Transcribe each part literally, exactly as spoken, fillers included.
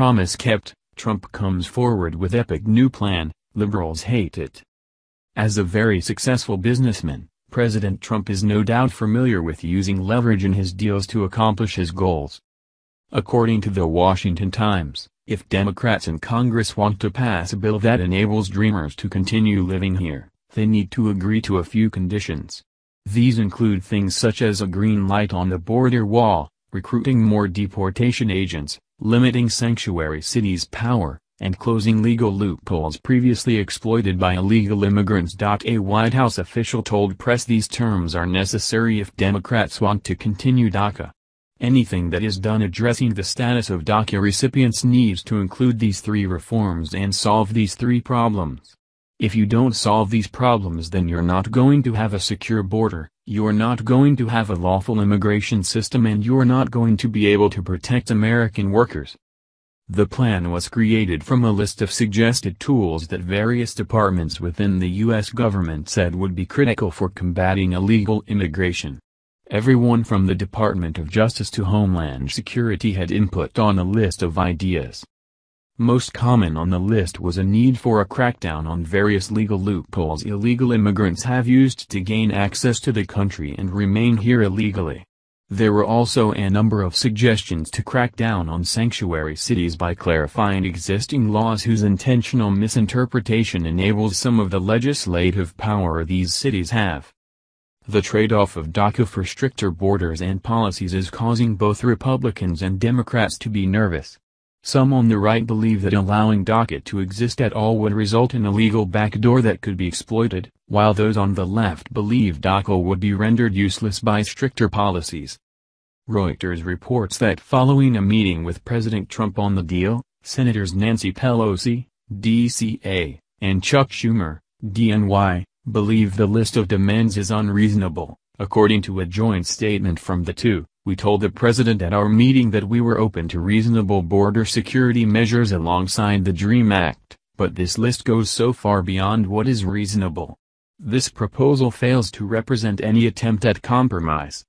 promise kept, Trump comes forward with epic new plan, liberals hate it. As a very successful businessman, President Trump is no doubt familiar with using leverage in his deals to accomplish his goals. According to The Washington Times, if Democrats in Congress want to pass a bill that enables Dreamers to continue living here, they need to agree to a few conditions. These include things such as a green light on the border wall, recruiting more deportation agents, limiting sanctuary cities' power, and closing legal loopholes previously exploited by illegal immigrants. A White House official told press these terms are necessary if Democrats want to continue DACA. Anything that is done addressing the status of DACA recipients needs to include these three reforms and solve these three problems. If you don't solve these problems, then you're not going to have a secure border, you're not going to have a lawful immigration system, and you're not going to be able to protect American workers. The plan was created from a list of suggested tools that various departments within the U S government said would be critical for combating illegal immigration. Everyone from the Department of Justice to Homeland Security had input on a list of ideas. Most common on the list was a need for a crackdown on various legal loopholes illegal immigrants have used to gain access to the country and remain here illegally. There were also a number of suggestions to crack down on sanctuary cities by clarifying existing laws whose intentional misinterpretation enables some of the legislative power these cities have. The trade-off of DACA for stricter borders and policies is causing both Republicans and Democrats to be nervous. Some on the right believe that allowing DACA to exist at all would result in a legal backdoor that could be exploited, while those on the left believe DACA would be rendered useless by stricter policies. Reuters reports that following a meeting with President Trump on the deal, Senators Nancy Pelosi, D C A, and Chuck Schumer, D N Y, believe the list of demands is unreasonable. According to a joint statement from the two, we told the president at our meeting that we were open to reasonable border security measures alongside the DREAM Act, but this list goes so far beyond what is reasonable. This proposal fails to represent any attempt at compromise.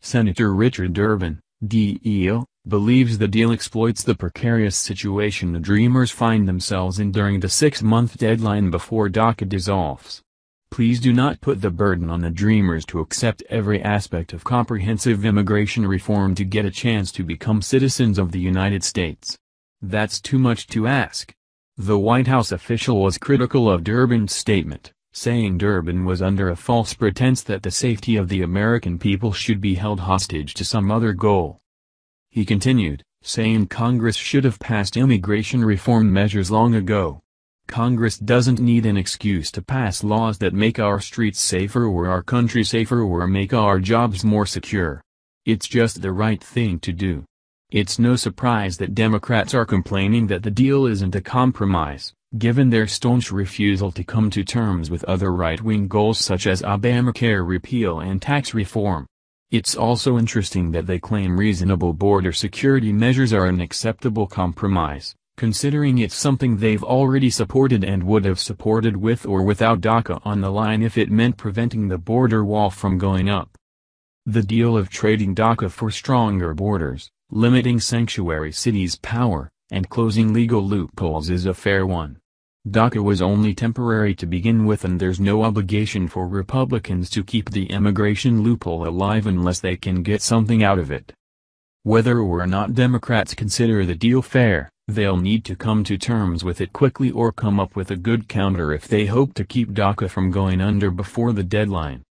Senator Richard Durbin, D E O, believes the deal exploits the precarious situation the Dreamers find themselves in during the six-month deadline before DACA dissolves. Please do not put the burden on the Dreamers to accept every aspect of comprehensive immigration reform to get a chance to become citizens of the United States. That's too much to ask. The White House official was critical of Durbin's statement, saying Durbin was under a false pretense that the safety of the American people should be held hostage to some other goal. He continued, saying Congress should have passed immigration reform measures long ago. Congress doesn't need an excuse to pass laws that make our streets safer or our country safer or make our jobs more secure. It's just the right thing to do. It's no surprise that Democrats are complaining that the deal isn't a compromise, given their staunch refusal to come to terms with other right-wing goals such as Obamacare repeal and tax reform. It's also interesting that they claim reasonable border security measures are an acceptable compromise, considering it's something they've already supported and would have supported with or without DACA on the line if it meant preventing the border wall from going up. The deal of trading DACA for stronger borders, limiting sanctuary cities' power, and closing legal loopholes is a fair one. DACA was only temporary to begin with, and there's no obligation for Republicans to keep the immigration loophole alive unless they can get something out of it. Whether or not Democrats consider the deal fair, they'll need to come to terms with it quickly or come up with a good counter if they hope to keep DACA from going under before the deadline.